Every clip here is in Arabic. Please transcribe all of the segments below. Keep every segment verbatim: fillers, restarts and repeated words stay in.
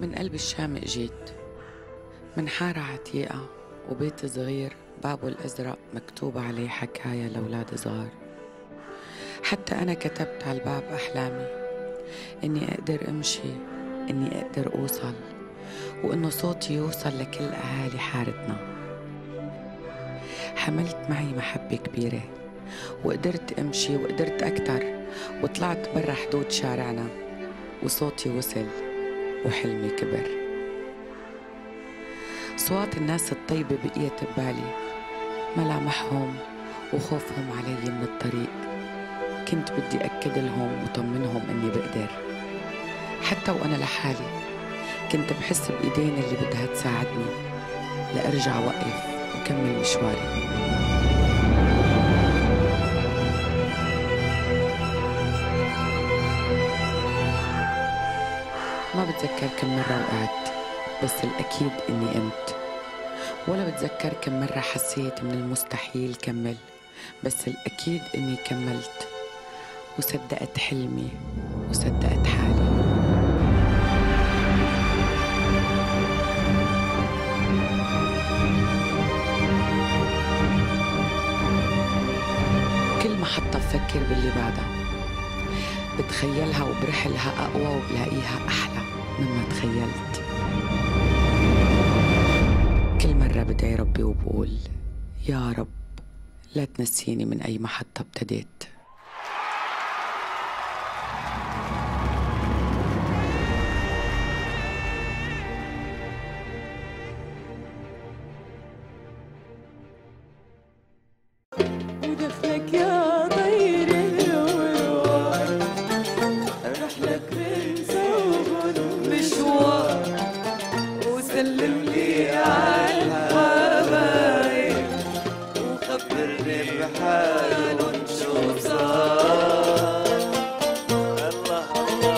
من قلب الشام اجيت، من حارة عتيقة وبيت صغير بابه الأزرق مكتوب عليه حكاية لأولاد صغار. حتى أنا كتبت على الباب أحلامي، إني أقدر أمشي، إني أقدر أوصل، وإنه صوتي يوصل لكل أهالي حارتنا. حملت معي محبة كبيرة وقدرت أمشي وقدرت أكتر، وطلعت برا حدود شارعنا وصوتي وصل وحلمي كبر. أصوات الناس الطيبة بقيت ببالي، ملامحهم وخوفهم علي من الطريق، كنت بدي أكد لهم وطمنهم إني بقدر حتى وأنا لحالي. كنت بحس بإيدين اللي بدها تساعدني لأرجع وقف وكمل مشواري. ما بتذكر كم مرة وقعت، بس الأكيد إني قمت. ولا بتذكر كم مرة حسيت من المستحيل كمل، بس الأكيد إني كملت وصدقت حلمي وصدقت حالي. كل محطة بفكر باللي بعدها، بتخيلها وبرحلها أقوى وبلاقيها أحلى مما تخيلت. كل مرة بدعي ربي وبقول يا رب لا تنسيني من أي محطة ابتديت. ودفلك يا طير الهوى، رحلك من سوق مشوار، وسلم لي عالحبايب وخبرني بحالهم شو صار. الله الله الله.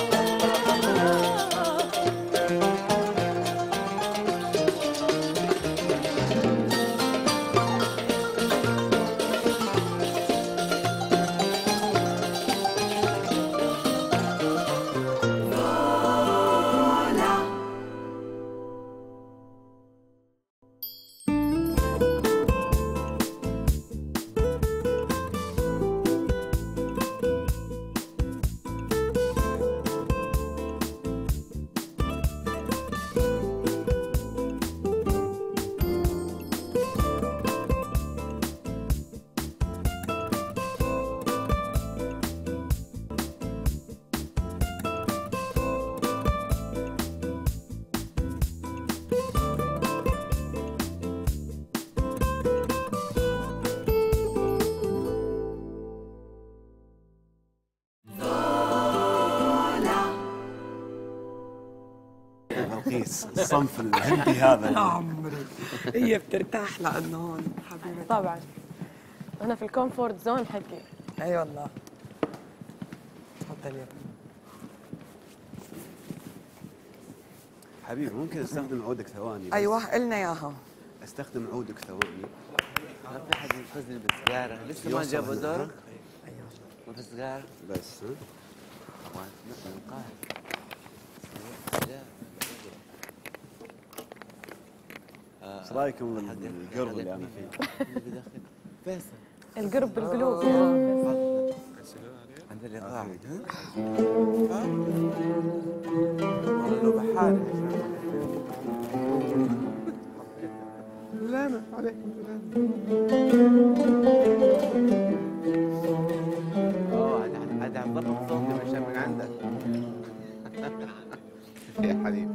الصنف الهندي هذا لا عمري هي بترتاح لانه هون حبيبتي. طبعا انا في الكومفورت زون حقي. اي والله. تفضل يا حبيبي. ممكن استخدم عودك ثواني؟ ايوه قلنا اياها. استخدم عودك ثواني. ما في حد ينقذني بالسياره، لسه ما جابوا دورك؟ ايوه ما في سيجاره بس ايش رايكم بالقرب اللي انا فيه؟ فيصل القرب بالقلوب. عند الايقاع والله بحالي. لا عليكم سلام. اوه عاد عم ضبط صوتي مشان من عندك يا حبيبي.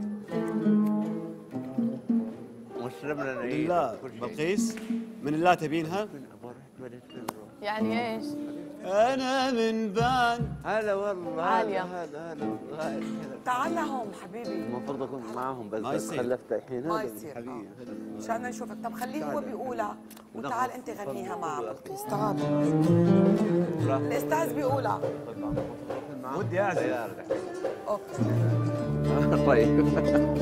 لا بلقيس من الله تبينها؟ يعني ايش؟ انا من بان. هلا والله عالية. هلا هلا تعال لهم حبيبي. المفروض اكون معاهم بس خلفت الحين. ما يصير مشان نشوفك. طب خليه هو بيقولها وتعال انت غنيها معه بلقيس. تعال الاستاذ بيقولها. ودي اعزف. اوكي طيب. بشرف بشرف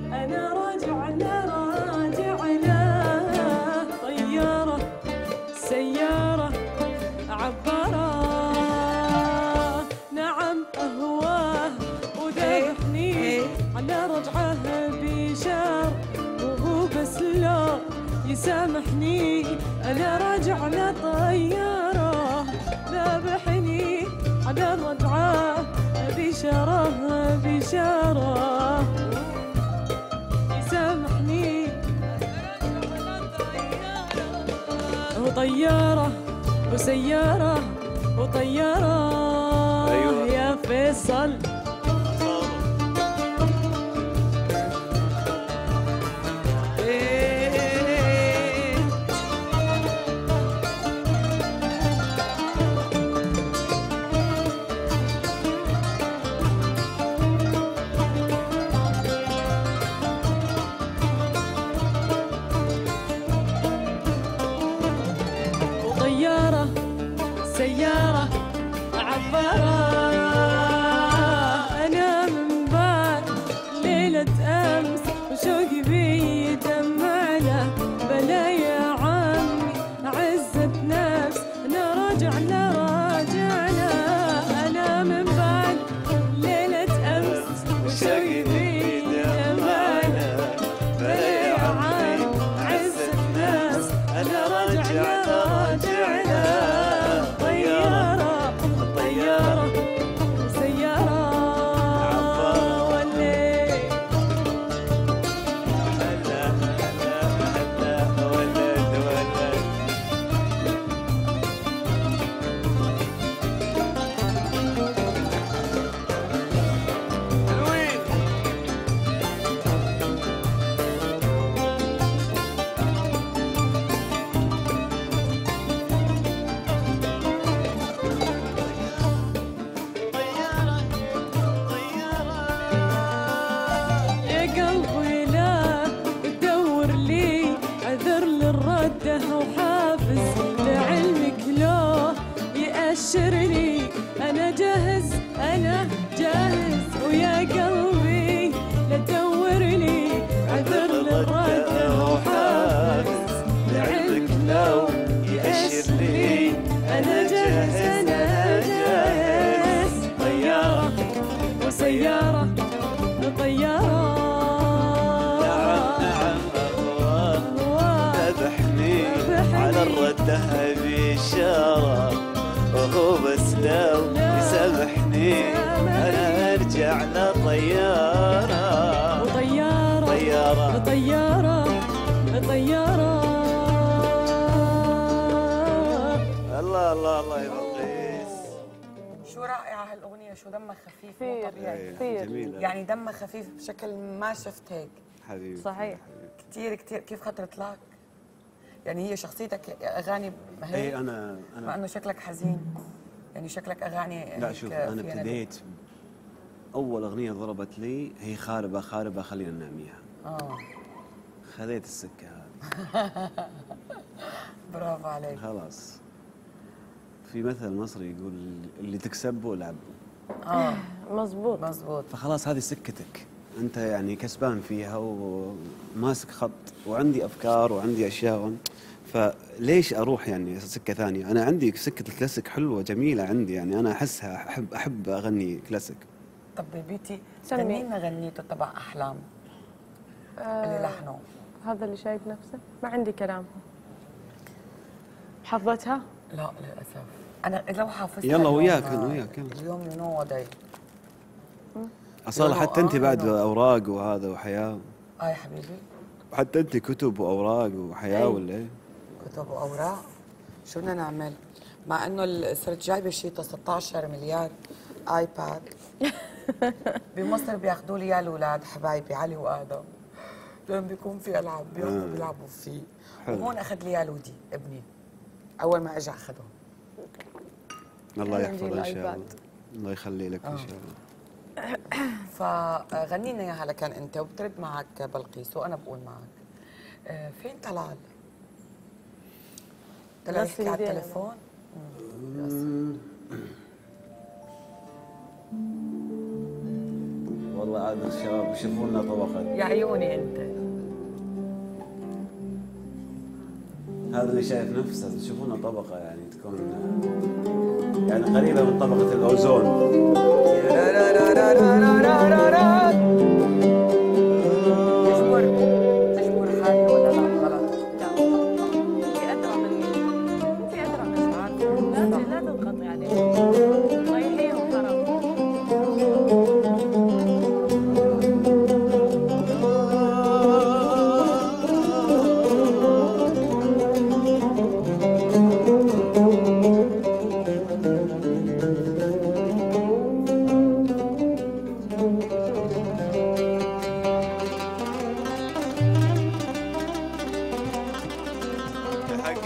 يسامحني أنا راجع على طيارة، ذابحني على الرجعة أبي شره أبي شره يسامحني أنا راجع على طيارة وطيارة وسيارة وطيارة. أيوة. يا فيصل سيارة عبارة، أنا من بعد ليلة أمس وشوقي بيدمعنا، بلا يا عمي عزة نفس أنا راجعنا راجعنا، أنا من بعد ليلة أمس وشوقي بيدمعنا، بلا يا عمي عزة نفس أنا راجعنا راجعنا. أشرني أنا جاهز أنا جاهز، ويا قلبي لا تدورني عذر للرده وحافز، لعلمك لو يأشرني أنا جاهز أنا جاهز. طيارة وسيارة وطيارة نعم نعم الله ذبحني على الرده بإشارة، وهو بس لو يسامحني أنا أرجع لطيارة وطيارة طيارة طيارة طيارة. الله الله الله يا بلقيس، شو رائعة هالأغنية، شو دمها خفيف وطبيعي كثير، يعني دمها خفيف بشكل ما شفت هيك حبيبي. صحيح كثير كثير. كيف خطرت لك؟ يعني هي شخصيتك اغاني هيك؟ اي انا انا مع انه شكلك حزين، يعني شكلك اغاني. لا شوف انا ابتديت اول اغنيه ضربت لي هي خاربه خاربه خلينا نناميها. اه خذيت السكه هذه. برافو عليك. خلاص في مثل مصري يقول اللي تكسبه لعبه. اه مزبوط مزبوط. فخلاص هذه سكتك انت، يعني كسبان فيها وماسك خط، وعندي افكار وعندي اشياء، فليش اروح يعني سكه ثانيه؟ انا عندي سكه الكلاسيك حلوه جميله عندي، يعني انا احسها احب احب اغني كلاسيك. طب بيبيتي سمي لنا غنيته تبع احلام آه اللي لحنه هذا اللي شايف نفسه، ما عندي كلام. حفظتها؟ لا للاسف انا لو حافظتها يلا وياك وياك يلا. اليوم يو نو وات أصلا، حتى أنت بعد أوراق وهذا وحياة. آه يا حبيبي حتى أنت كتب وأوراق وحياة ولا إيه؟ كتب وأوراق. شو بدنا نعمل؟ مع إنه صرت جايبة شيء ستة عشر مليار آيباد بمصر بياخذوا لي إياه الأولاد حبايبي علي وآدم، لأن بيكون في ألعاب بياخذوا بيلعبوا فيه. وهون أخذ لي إياه لودي ابني أول ما إجا أخذهم. الله يحفظه إن شاء الله، الله يخلي لك إن شاء الله. فغني لنا اياها لكان انت وبترد معك بلقيس وانا بقول معك. فين طلال؟ طلال يحكي على التليفون؟ والله عاد الشباب شوفوا لنا طبخات يا عيوني انت. هذا اللي شايف نفسه، شوفوا لنا طبقه يعني تكون يعني قريبه من طبقه الاوزون. تجبر تجبر حالي ولا لا غلط؟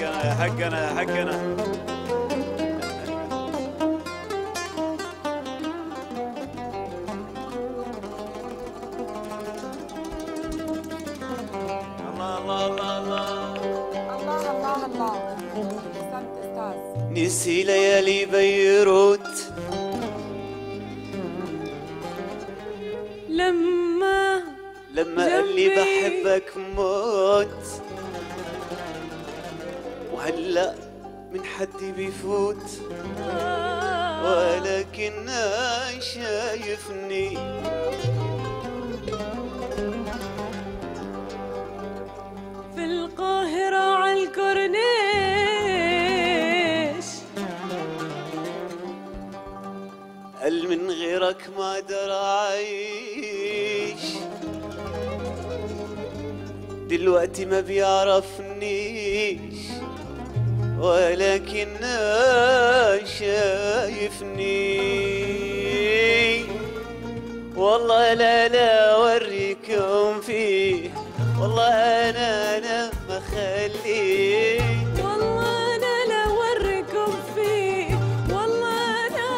حقنا يا حقنا يا حقنا. الله الله الله الله الله الله الله. احسنت استاذ. نسي ليالي بيروت لما لما قال لي بحبك موت، وهلا من حدي بيفوت ولكن شايفني في القاهرة عالكورنيش. قال من غيرك ما اقدر اعيش، دلوقتي ما بيعرفنيش ولكن شايفني. والله لا لا اوريكم فيه، والله انا انا ما خليه، والله انا لا اوريكم فيه، والله انا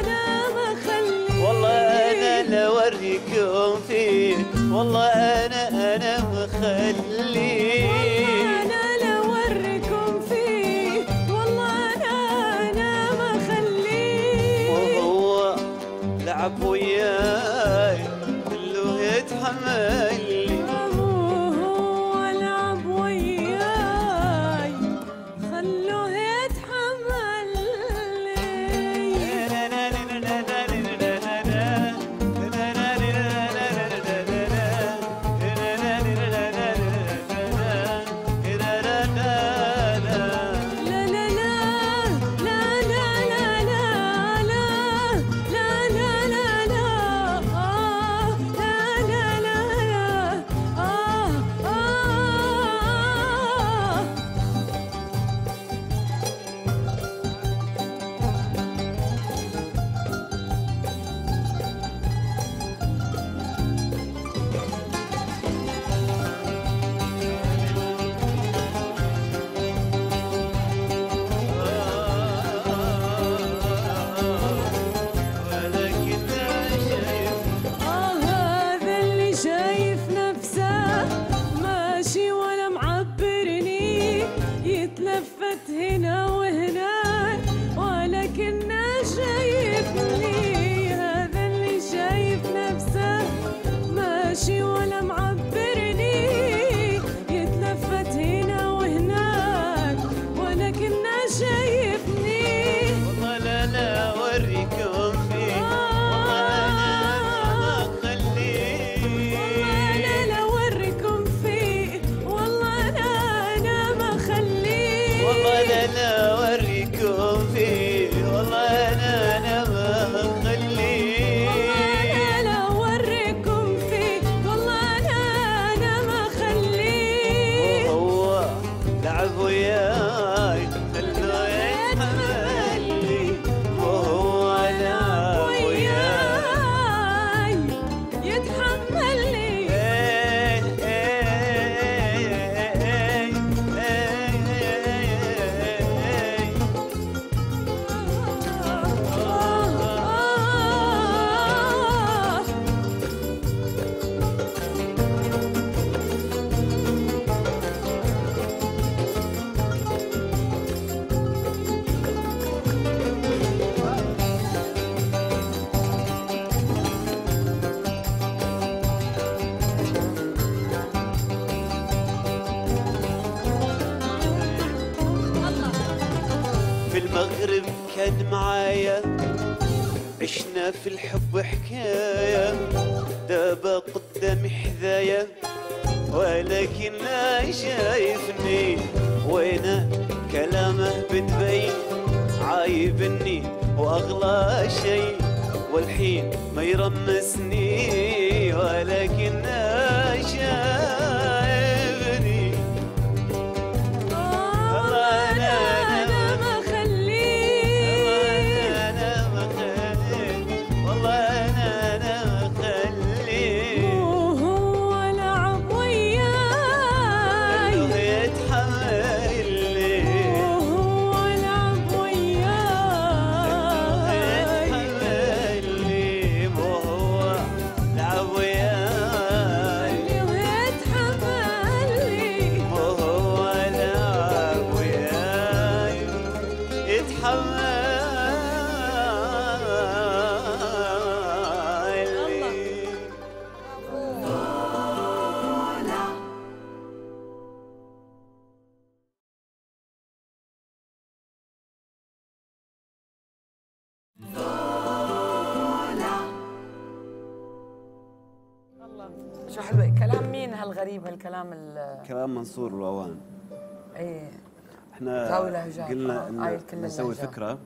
انا ما خليه، والله انا لا اوريكم فيه، والله انا انا ما خليه. لعب وياي كله يتحمل لي، هو لعب وياي خلوه يتحمل لي. لا لا لا لا لا لا لا لا لا هنا وهناك ولكنه شايفني. هذا اللي شايف نفسه ماشي ولا معبرني، يتلفت هنا وهناك ولكنه شايفني. والله لا لا اوريكم فيه، والله انا ما اخليه، والله لا لا اوريكم فيه، والله انا انا ما اخليه، والله لا لا اوريكم فيه، والله انا انا ما اخليه، والله لا لا اوريكم فيه، والله انا انا ما اخليه. هو لعب وياي خلوه يتحمل لي، وهو لعب وياي يتحمل لي. في المغرب كان معايا عشنا في الحب حكاية، دابا قدام حذايا ولكن لا شايفني. وانا كلامه بتبين عايبني واغلى شي، والحين ما يرمسني ولكن لا شايفني. الله انا اللي شو حلوة. كلام مين هالغريب هالكلام؟ كلام منصور الوان. ايه احنا قلنا ان نسوي فكرة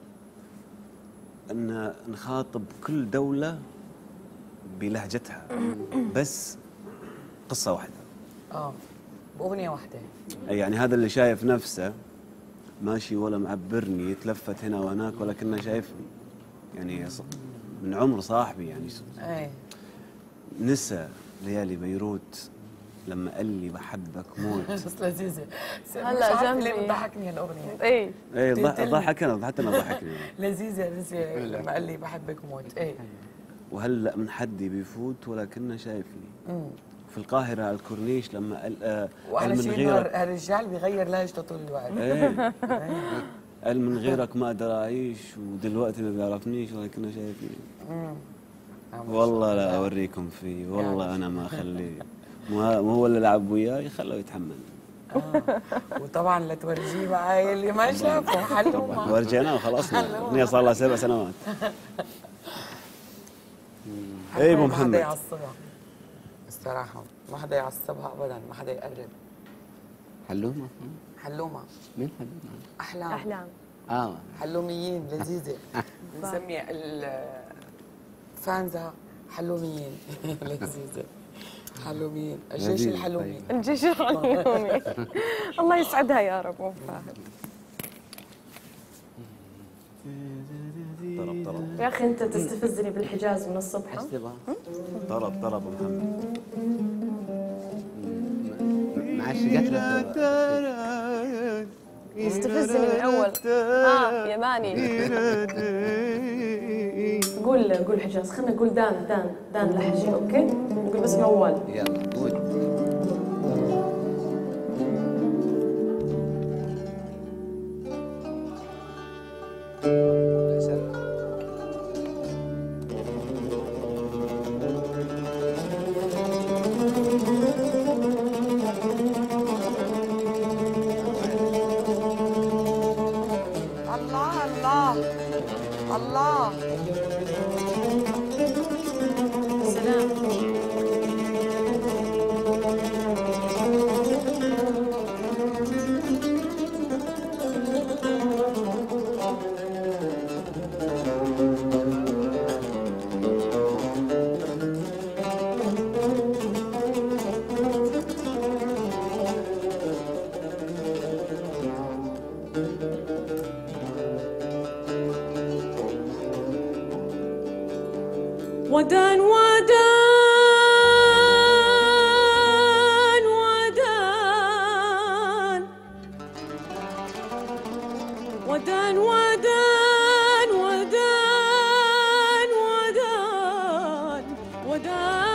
ان نخاطب كل دولة بلهجتها بس قصة واحدة، اه بأغنية واحدة. يعني هذا اللي شايف نفسه ماشي ولا معبرني، يتلفت هنا وهناك ولكنه شايفني، يعني من عمر صاحبي يعني. اي نسى ليالي بيروت لما قال لي بحبك موت. بس لذيذة. هلا جنبي ضحكني الأغنية. اي اي ضحك انا حتى انا ضحكني. لذيذة نسى لما قال لي بحبك موت. اي وهلا من حدي بيفوت ولكنه شايفني. امم في القاهرة على الكورنيش لما قال آه وعلى من غيرك. الرجال بيغير لهجته طول الوقت. ايه قال من غيرك ما اقدر اعيش، ودلوقتي ما بيعرفنيش ولكنه شايفني. امم والله لا اوريكم فيه، والله انا ما اخليه، مو هو اللي لعب وياي خلوه يتحمل. آه. وطبعا لا تورجيه بقى اللي ما شافه حلوه. ورجيناه وخلصنا، الاغنيه صار لها سبع سنوات. اي ابو محمد ما حدا يعصبها الصراحه، ما حدا يعصبها ابدا، ما حدا يقرب. حلومه حلومه مين حلومه؟ احلام احلام اه حلوميين لذيذه. بنسميها فانزا حلوميين. لذيذه حلوميين. الجيش الحلومي. الجيش الحلومي. الله يسعدها يا رب. ام فهد طرب طرب يا اخي، انت تستفزني بالحجاز من الصبح. طرب طرب محمد معش قتله يستفزني من اول. اه يماني. قول قول حجاز، خلينا نقول دان دان دان لحجي. اوكي نقول بس موال. يلا قول. ودان ودان ودان ودان ودان ودان ودان ودان ودانا.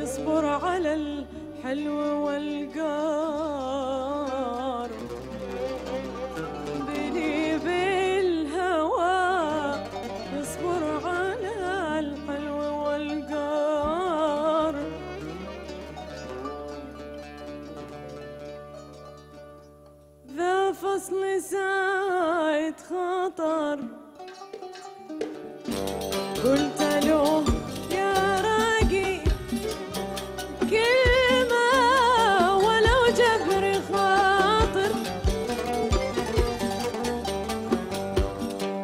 Let's put on a little girl. الوصل ساعة خطر، قلت له يا راقي كلمة ولو جبر خاطر،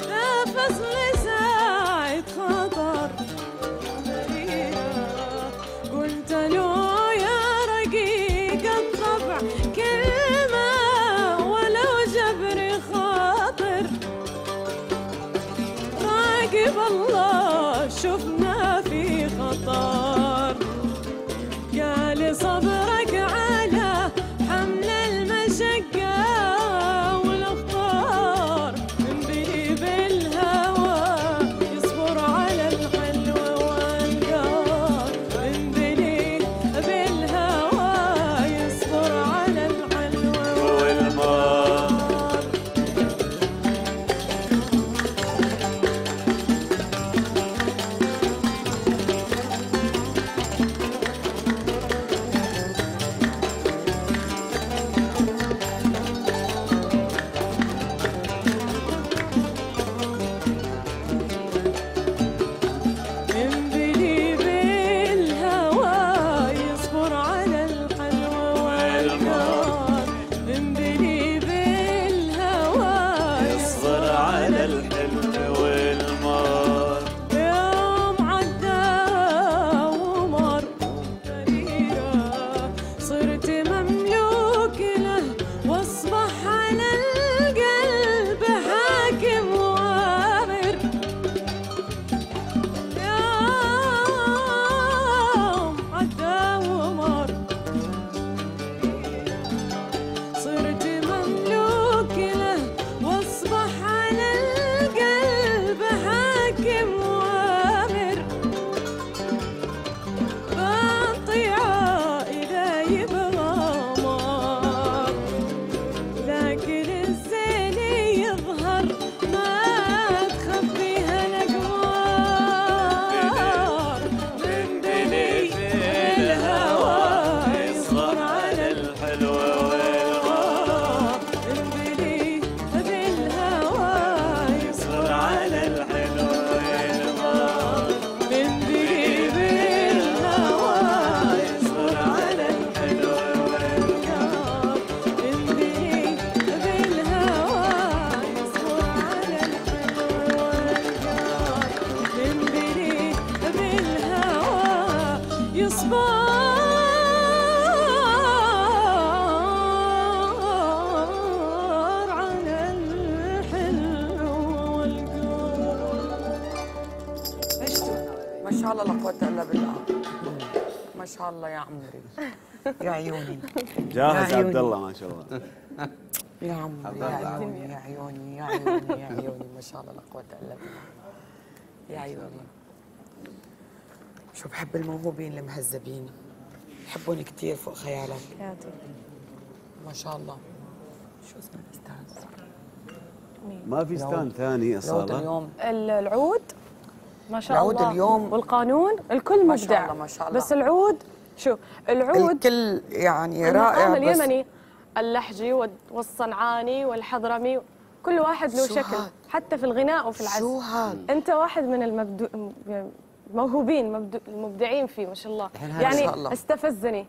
لا فصل ساعة خطر. قلت له يا راقي قد طبع الله شفنا في خطر، قال صبرك على حمل المشقة والأخطار، نبيب الهوى يصبر على الحلوة والقار، نبيب بالهوى يصبر على الحلوة والقار. ما شاء الله لا قوة إلا بالله. ما شاء الله يا عمري يا عيوني. جاهز عبد الله ما شاء الله. يا عمري يا عيوني يا عيوني يا عيوني يا عيوني ما شاء الله لا قوة إلا بالله. يا عيوني. شو بحب الموهوبين المهذبين. بحبهم كثير فوق خيالك. ما شاء الله. شو اسمه الاستاذ؟ ما في استاذ ثاني اصلا. العود ما شاء العود الله اليوم والقانون الكل مبدع ما شاء الله بس العود شو العود الكل يعني رائع. بس اليمني اللحجي والصنعاني والحضرمي كل واحد له شكل هاد. حتى في الغناء وفي العزف شو هاد. انت واحد من المبدو... الموهوبين مبدو... المبدعين فيه ما شاء الله يعني شاء الله. استفزني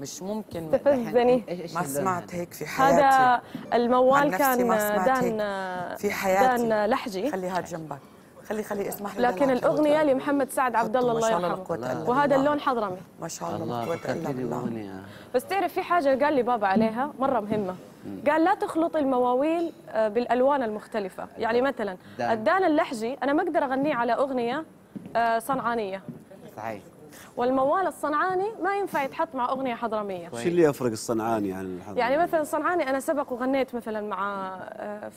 مش ممكن استفزني ما سمعت هيك في حياتي. هذا الموال كان دان في حياتي دان لحجي خليها جنبك خلي خلي اسمح لي لكن الاغنيه لمحمد سعد عبد الله الله يرحمه وهذا اللون حضرمي ما شاء الله لا قوه الا بالله. بس تعرف في حاجه قال لي بابا عليها مره مهمه، قال لا تخلط المواويل بالالوان المختلفه، يعني مثلا الدان اللحجي انا ما اقدر اغنيه على اغنيه صنعانيه صحيح والموال الصنعاني ما ينفع يتحط مع اغنيه حضرميه. شو اللي يفرق الصنعاني عن الحضرمي؟ يعني مثلا الصنعاني انا سبق وغنيت مثلا مع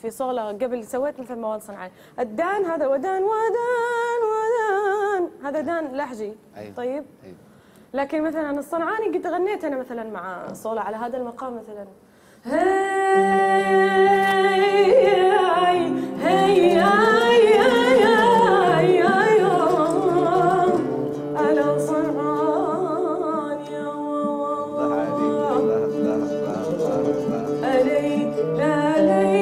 في صولا قبل سويت مثل موال صنعاني، الدان هذا ودان ودان ودان هذا دان لحجي أيوه. طيب أيوه. لكن مثلا الصنعاني قد غنيت انا مثلا مع صولا على هذا المقام مثلا هاي هاي هاي لا لا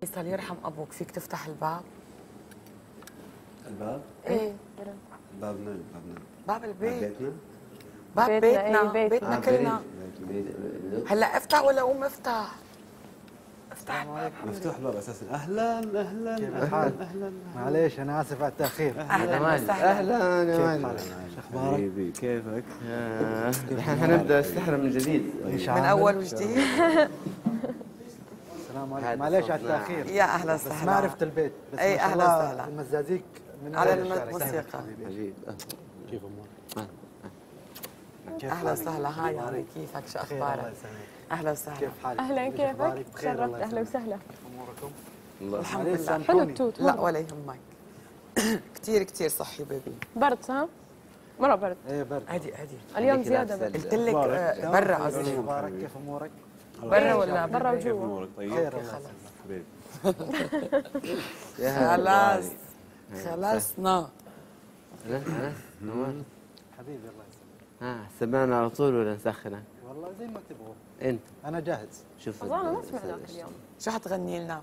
فيصل يرحم ابوك، فيك تفتح الباب؟ الباب؟ ايه بابنا بابنا باب البيت باب بيتنا باب بيتنا إيه؟ بيتنا آه كلنا بيت. بيت. هلا افتح ولا قوم افتح؟ افتح الباب مفتوح الباب اساسا. اهلا اهلا كيف الحال؟ اهلا معليش انا اسف على التاخير. اهلا اهلا يا مان، شو اخبارك؟ حبيبي كيفك؟ الحين حنبدا السحر من جديد من اول وجديد. معليش على التاخير. يا اهلا وسهلا. بس ما عرفت البيت. بس اي اهلا وسهلا. المزازيك من على الموسيقى. عجيب. كيف امورك؟ اهلا وسهلا. هاي عمري، كيفك؟ شو اخبارك؟ اهلا وسهلا. كيف حالك؟ اهلا، كيفك؟ تشرفت. اهلا وسهلا. اموركم؟ الحمد لله. حلو التوت. لا ولا يهمك. كثير كثير صحي بيبي. برد ها؟ مرة برد. ايه برد. عادي عادي. اليوم زيادة برد. قلت لك برا عزيزي. مبارك، كيف امورك؟ برا ولا برا وجوا؟ امورك طيب؟ خير خلاص حبيبي. خلاص خلصنا. خلاص نورت. حبيبي الله يسلمك. اه سمعنا على طول ولا نسخنك؟ والله زي ما تبغوا. انت؟ انا جاهز. شوف والله انا ما سمعناك اليوم. شو حتغني لنا؟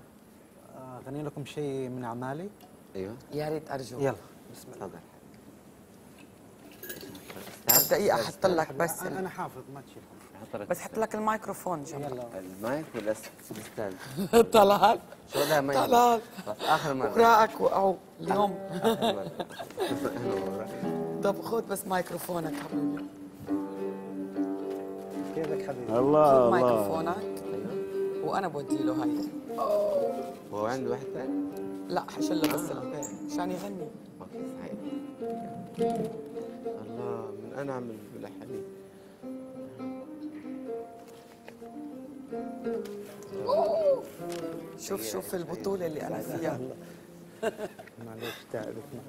اغني لكم شيء من اعمالي. ايوه يا ريت ارجوك. يلا بسم الله. تفضل. دقيقة احط لك بس ال... انا حافظ ما تشيل، بس حط لك الميكروفون جنبك. المايك ولا استاند؟ طلال شو لها مايك؟ طلال اخر مرة وراك وقعوا اليوم. طب خذ بس مايكروفونك حبيبي. كيفك حبيبي؟ الله الله. مايكروفونك وانا بودي له هاي. هو عنده واحد ثاني؟ لا حشله بس عشان يغني. الله من انا اعمل لحالي. شوف شوف البطوله اللي انا فيها. معلش تعبتنا.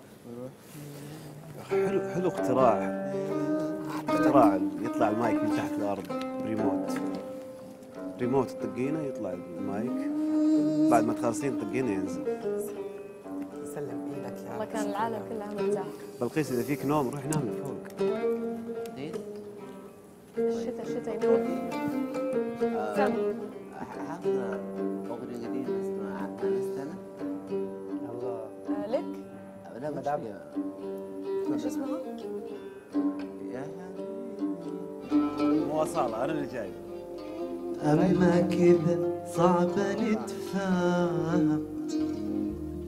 حلو حلو اختراع. اختراع يطلع المايك من تحت الارض بريموت. ريموت تطقينه يطلع المايك، بعد ما تخلصين تطقينه ينزل. سلم ايدك يا الله، كان العالم كلها مرتاحه. بلقيس اذا فيك نوم روح نام لفوق. الشتاء الشتاء يموت. حافظه اغنيه قديمه اسمها استنى. الله لك؟ لا مدعم. شو اسمها؟ مو اصاله انا اللي جاي. أما كذا صعبة نتفاهم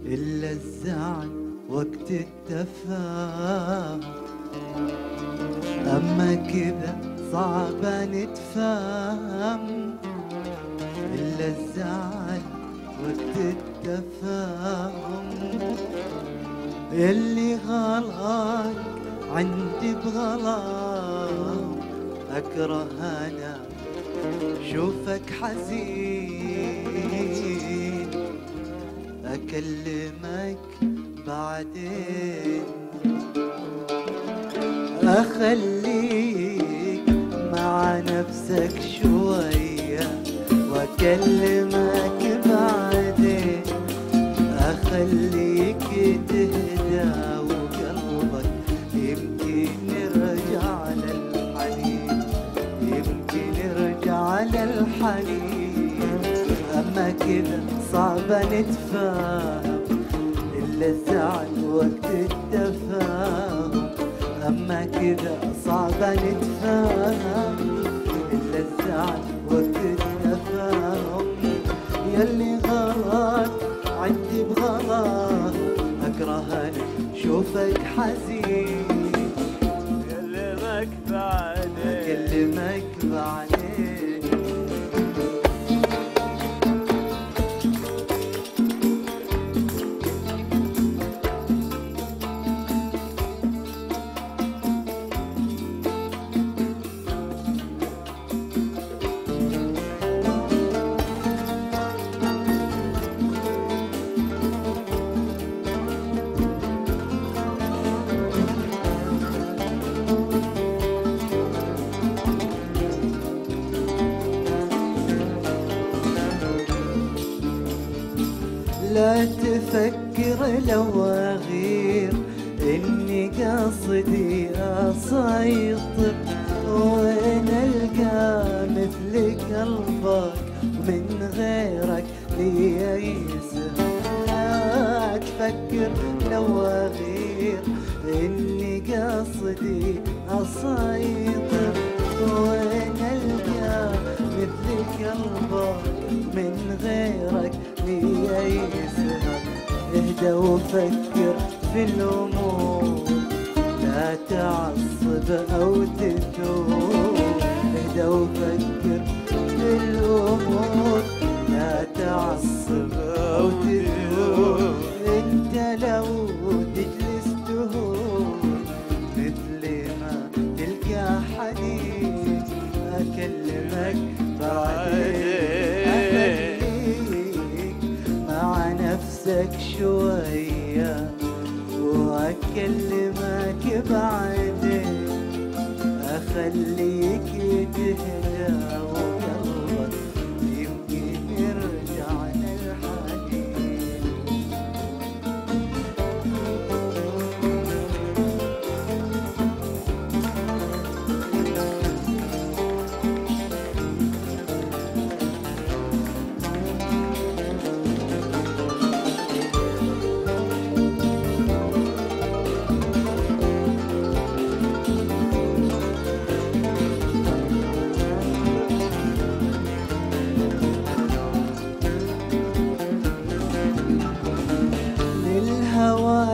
إلا الزعل وقت التفاهم. أما كذا صعبة نتفاهم إلا الزعل وقت التفاهم. اللي غلط عندي بغلط أكره أنا شوفك حزين أكلمك بعدين أخليك مع نفسك شوية وأكلمك بعدين أخليك تهدى وقلبك يمكن يرجع للحنين، يمكن يرجع على الحنين. أما كذا صعبة نتفاهم إلا الزعل وقت التفاهم. أما كذا صعبة نتفاهم إلا الزعل وقت التفاهم. يلي غلط عندي بغلط أكره أنا شوفك حزين أكلمك بعدين أكلمك بعدين. لا تفكر لو أغير إني قصدي أسيطر وأنا ألقى مثل قلبك من غيرك لي أي سر. لا تفكر لو أغير إني قصدي أسيطر وأنا ألقى مثل قلبك من غيرك لي يسهر. اهدى وفكر في الامور لا تعصب او تثور. اهدى وفكر في الامور لا تعصب او تثور. انت لو تجلس تهور مثل ما تلقى حديث أكلمك بعدين، أخليك مع نفسك شوية وأكلمك بعدين، أخليك تهدى وقلبك يمكن يرجع للحنين.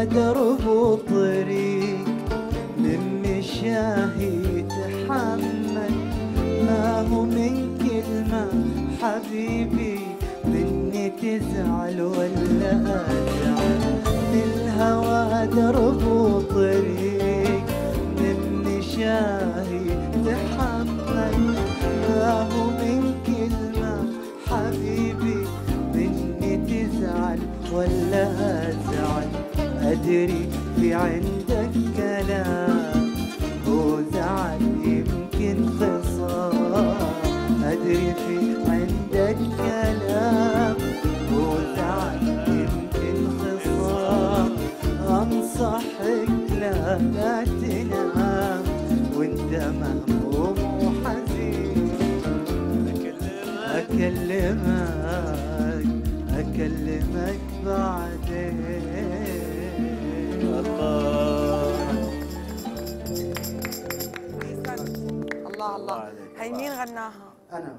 درب وطريق من مشاهي تحمل، ما هو من كلمة حبيبي مني تزعل ولا أزعل. الهوى درب وطريق من مشاهي تحمل، ما هو من كلمة حبيبي مني تزعل ولا أزعل. أدري في عندك كلام وزعل يمكن خصام، أدري في عندك كلام وزعل يمكن خصام. أنصحك لا لا تنام وأنت مهموم وحزين، أكلمك أكلمك بعدين. الله الله هي مين غناها؟ أنا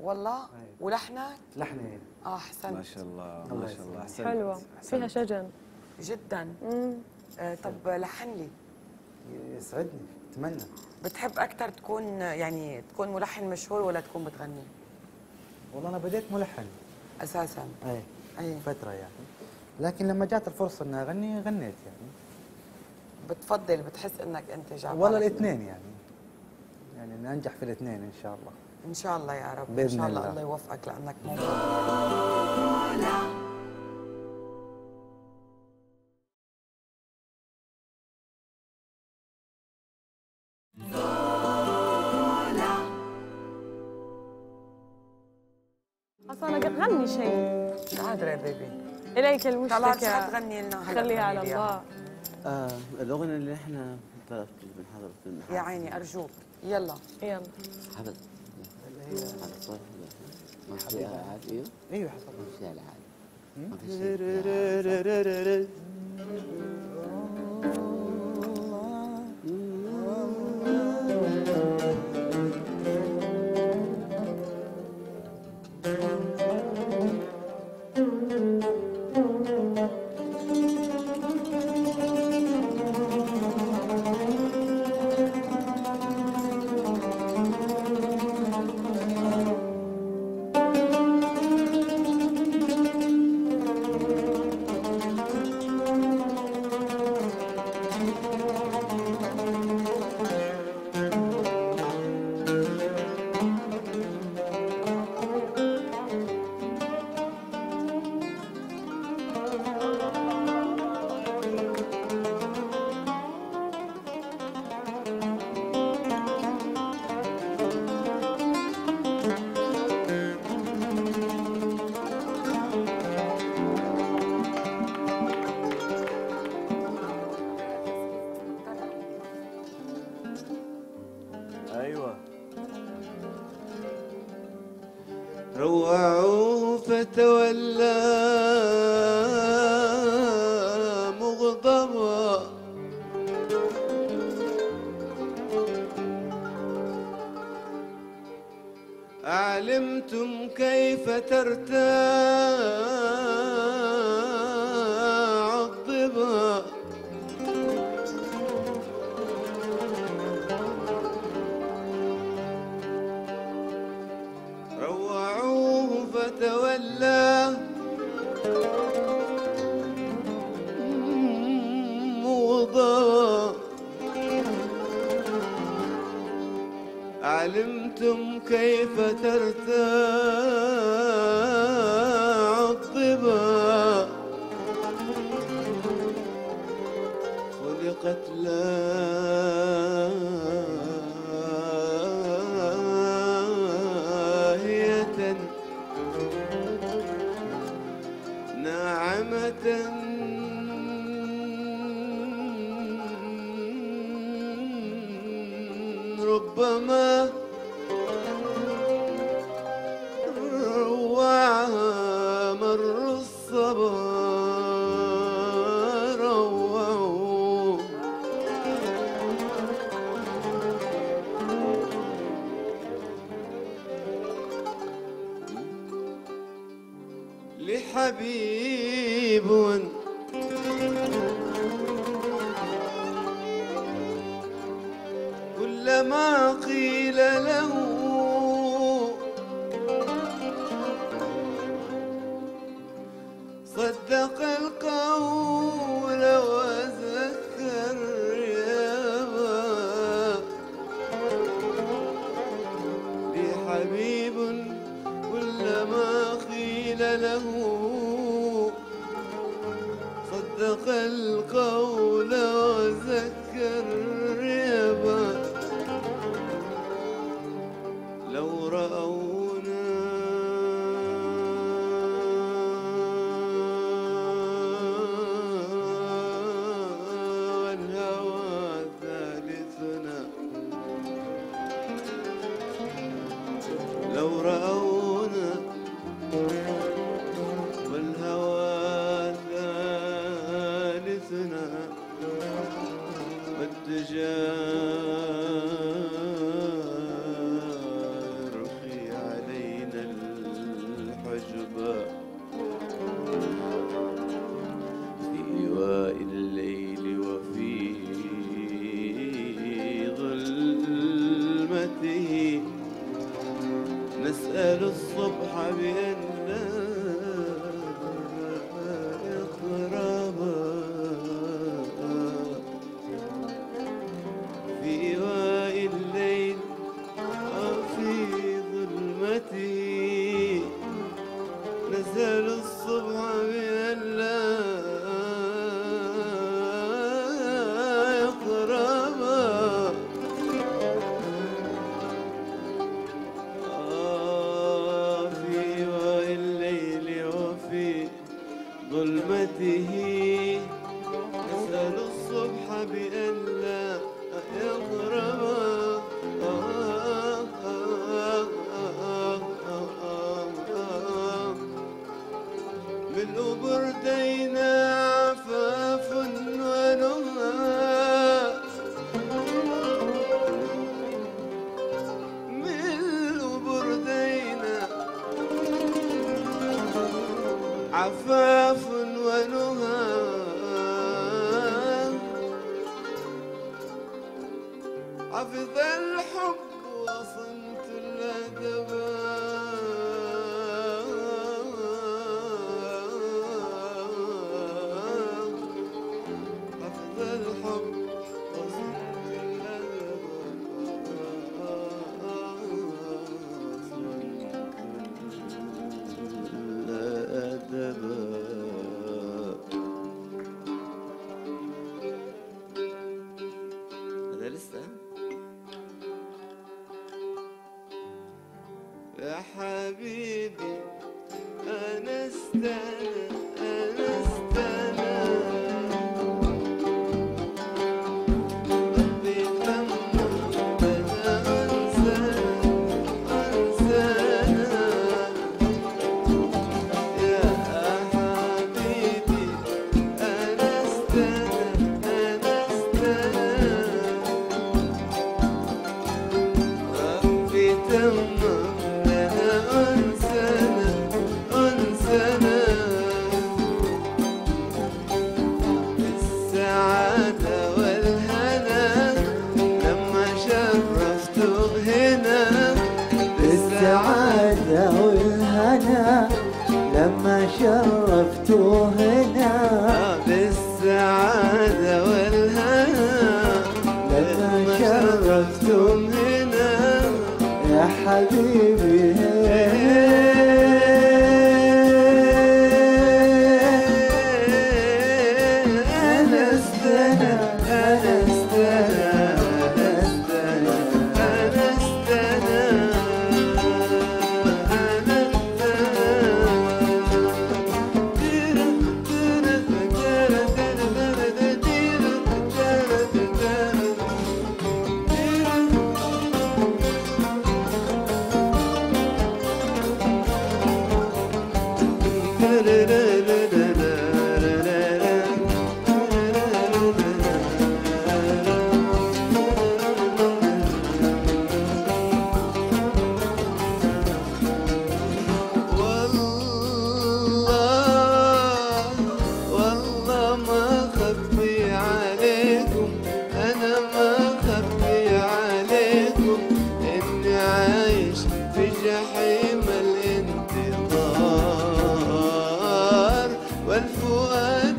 والله ولحنك؟ لحنين اه أحسنت ما شاء الله ما شاء الله حلوة فيها شجن جدا. طب لحن لي يسعدني أتمنى. بتحب أكثر تكون يعني تكون ملحن مشهور ولا تكون بتغني؟ والله أنا بديت ملحن أساسا إيه إيه فترة يعني، لكن لما جات الفرصة إني أغني غنيت يعني. بتفضل بتحس انك انت جعبان؟ والله الاثنين يعني، يعني اني انجح في الاثنين ان شاء الله. ان شاء الله يا رب بإذن ان شاء الله. الله الله يوفقك لانك موفق. اصلا انا غني شيء قادره يا بيبي. اليك المشتكى خلاص حتغني لنا هلا، خليها على الله. آه الأغنية اللي احنا طلبت بنحضر فيلم يا عيني أرجوك يلا يلا حفظ اللي هي حفظ صوت ما في ألعاب. أيوه أيوه حفظ ما في ألعاب ما في روعوا فتولى مغضبا، أعلمتم كيف ترتاع الضبا، تولى مغضبا، علمت أنتم كيف ترتاع الظباء خلقت لاهية ناعمة ربما روعها مر الصبا روعوا لحبيب ما قيل له صدق القول وذكر يابا بحبيب كلما قيل له صدق القول وذكر لو رأونا والهوى ثالثنا لو رأونا والهوى ثالثنا والدجال نسأل الصبح بأننا إقرابا في إواء الليل وفي ظلمته نسأل الصبح بأننا ظلمته نسأل الصبح بأن لا يغرب آه آه آه آه آه ملء بردينا عفاف ونهى ملء بردينا عفاف حفظ الحب وصمت الأدب حفظ الحب وصمت الأدب صمت الأدب هذا لسه يا حبيبي أنا استنى أنا استنى قلبي ممنون أنا أنسانا أنسانا يا حبيبي أنا استنى أنا استنى قلبي تمنون بالسعادة والهنا لما شرفتوا هنا بالسعادة والهنا لما شرفتم هنا يا حبيبي أنا استنى أنا استنى أنا استنى أنا استنى أنا استنى أنا ما أخبي عليكم إني عايش بجحيم الانتظار، والفؤاد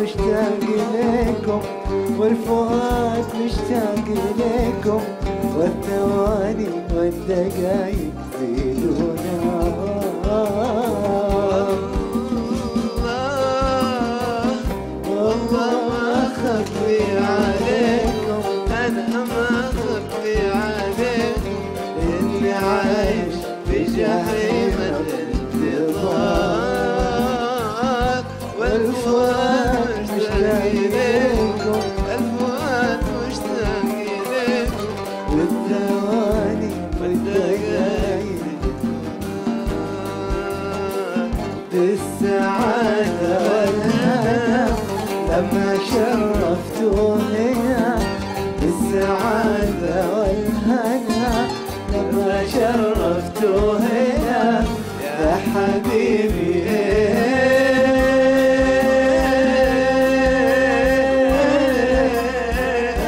مشتاق لكم والفؤاد مشتاق لكم، والثواني والدقايق في دونها. والله والله ما أخبي عليكم أنا ما أخبي عليكم إني عايش بجحيم الانتظار، والفؤاد مشتاق إليكم الفؤاد مشتاق إليكم، والثواني والدقايق بالسعادة والهنا لما شرفتوني بالسعادة والهنا لما شرفتوا هنا يا حبيبي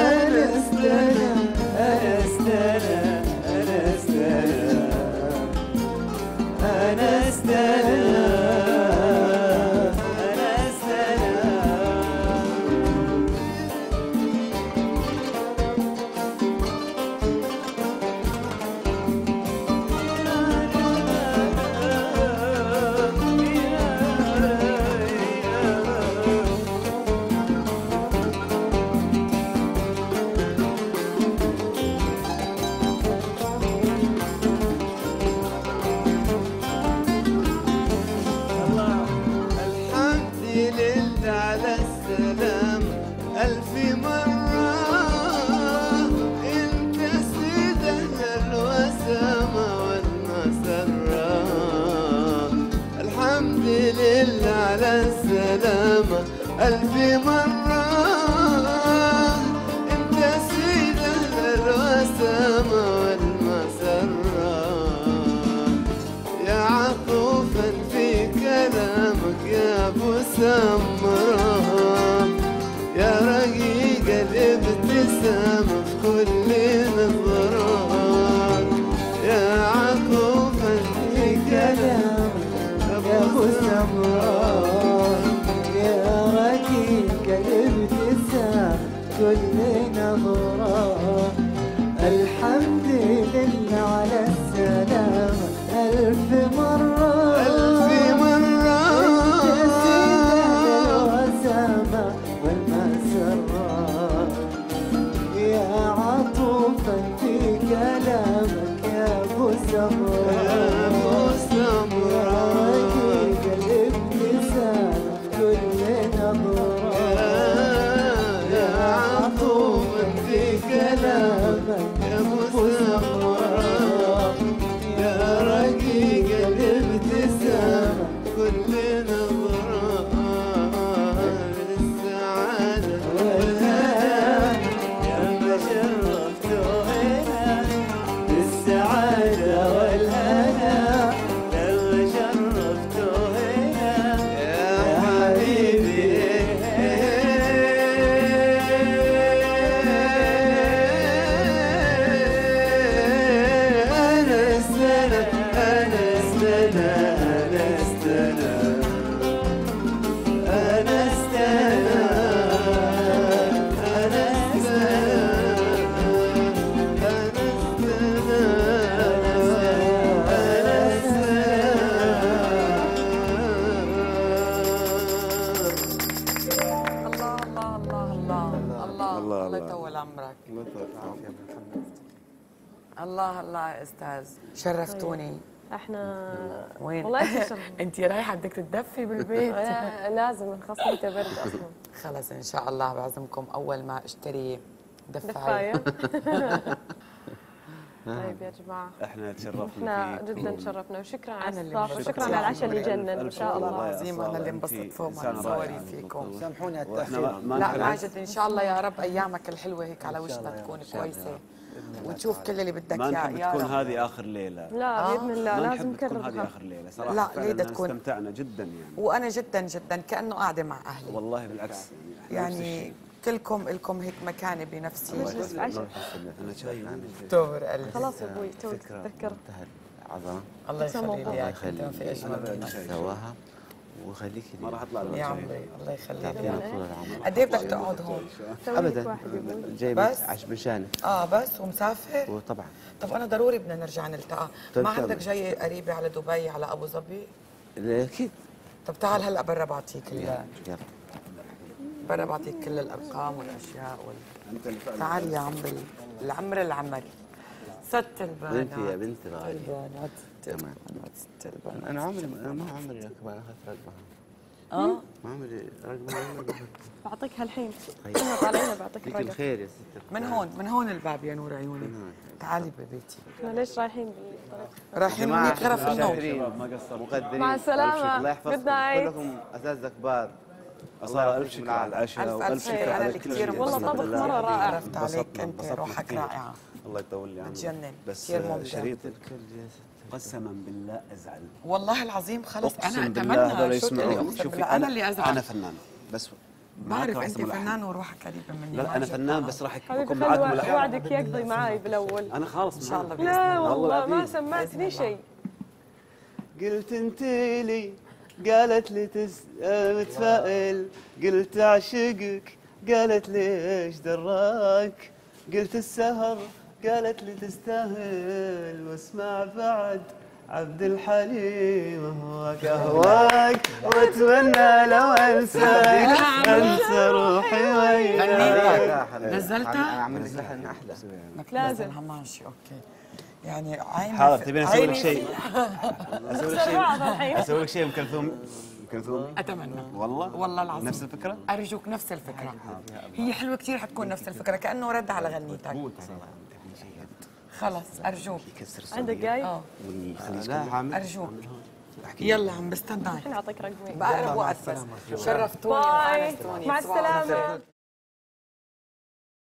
أنا استنى أنا استنى أنا استنى أنا استنى ألف مرة أنت سيدة الوسامة والمسرة، الحمد لله على السلامة. ألف مرة أنت سيدة الوسامة والمسرة، يا عطوفا في كلامك يا أبو سمرة، يا رقيق الابتسامة في كل نظرات، يا عقوفا في كلامك يا أبو سمرات، يا رقيق الابتسامة في كل نظرات. الحمد لله على السلامة ألف مرة ألف مرة يا أبو سمرة يا أبو سمرة يا رقيق الابتسامة السعادة والهنا يلا شرفتوا هنا يا حبيبي. أنا السنة أنا السنة أنا السنة أنا السنة الله الله يا استاذ شرفتوني. احنا وين؟ والله انت رايحه بدك تدفي بالبيت. لازم خاصه برد اصلا. خلص ان شاء الله بعزمكم اول ما اشتري دفايه. طيب يا جماعه احنا تشرفنا فيك، احنا جدا تشرفنا وشكرا على الاستضافه وشكرا على العشاء اللي جنن ان شاء الله. العظيم انا اللي انبسطت فوق صوري فيكم، سامحوني على التاخير. لا عاجت ان شاء الله، يا رب ايامك الحلوه هيك على وشنا تكون كويسه وتشوف كل اللي بدك اياه. ما نحب تكون هذه اخر ليله، لا باذن الله لازم نكررها. ما نحب تكون هذه اخر ليله صراحه، لا ليله تكون. استمتعنا جدا يعني، وانا جدا جدا كانه قاعده مع اهلي والله. بالعكس يعني كلكم لكم هيك مكانه بنفسي. انا شايف تور قلبي خلاص ابوي تو تذكرت عظمه. الله يخليك الله يخليك في اجمل سواها وخليك ما راح اطلع يا عمري. الله يخليك. قد ايه بدك تقعد هون؟ ابدا جاي بس عشان شانك. اه بس ومسافر؟ وطبعا. طب انا ضروري بدنا نرجع نلتقى. ما عندك جاي قريبه على دبي على ابو ظبي؟ اكيد. طب تعال هلا برا بعطيك ال برا بعطيك كل الارقام والاشياء وال تعال يا عمري العمر العمر ست البنات. انت يا بنت الغاليه البنات تمام. انا عمري انا ما عمري رقم، انا اخذت رقمها. اه ما عمري رقمها. بعطيكها الحين احنا طالعين بعطيك رقم. الخير يا ستي. من هون من هون الباب يا نور عيوني. تعالي ببيتي. احنا ليش رايحين بالطريق؟ رايحين من غرف النوم. ما قصروا مقدرين. مع السلامه. الله يحفظكم كلكم اساتذه كبار. الله ألف شكر على العشاء وألف شكر على كثير. والله طبخ مرة رائع. عرفت عليك أنت روحك رائعة. الله يطول لي عمرك. بتجنن بس شريط الكل قسما بالله أزعل والله العظيم. خلص أنا أتمنى شو اللي أقسم بالله أنا اللي أزعل. أنا فنان بس بعرف أنت فنان وروحك قريبة مني. لا أنا فنان بس راح أكون معاكم الأحيان. وعدك يقضي معي بالأول. أنا خالص إن شاء الله. لا والله ما سمعتني شيء. قلت أنت لي قالت لي تسأل متفائل، قلت أعشقك قالت لي إيش دراك، قلت السهر قالت لي تستاهل، واسمع بعد عبد الحليم هواك هواك، واتمنى لو انساك انسى روحي وياك. نزلتها؟ نزلتها أحلى. لازم هماشي أوكي. يعني عيني حاضر. تبين اسوي لك شيء؟ اسوي لك شيء اسوي لك شيء ام كلثوم. ام كلثوم اتمنى والله والله العظيم. نفس الفكره؟ ارجوك نفس الفكره. هي حلوه كثير حتكون نفس الفكره كانه رد على غنيتك. خلص ارجوك عندك جاي؟ اه ارجوك يلا عم بستناك. انا اعطيك رقمي بأقرب وقت بس. شرفتوني. باي مع السلامه.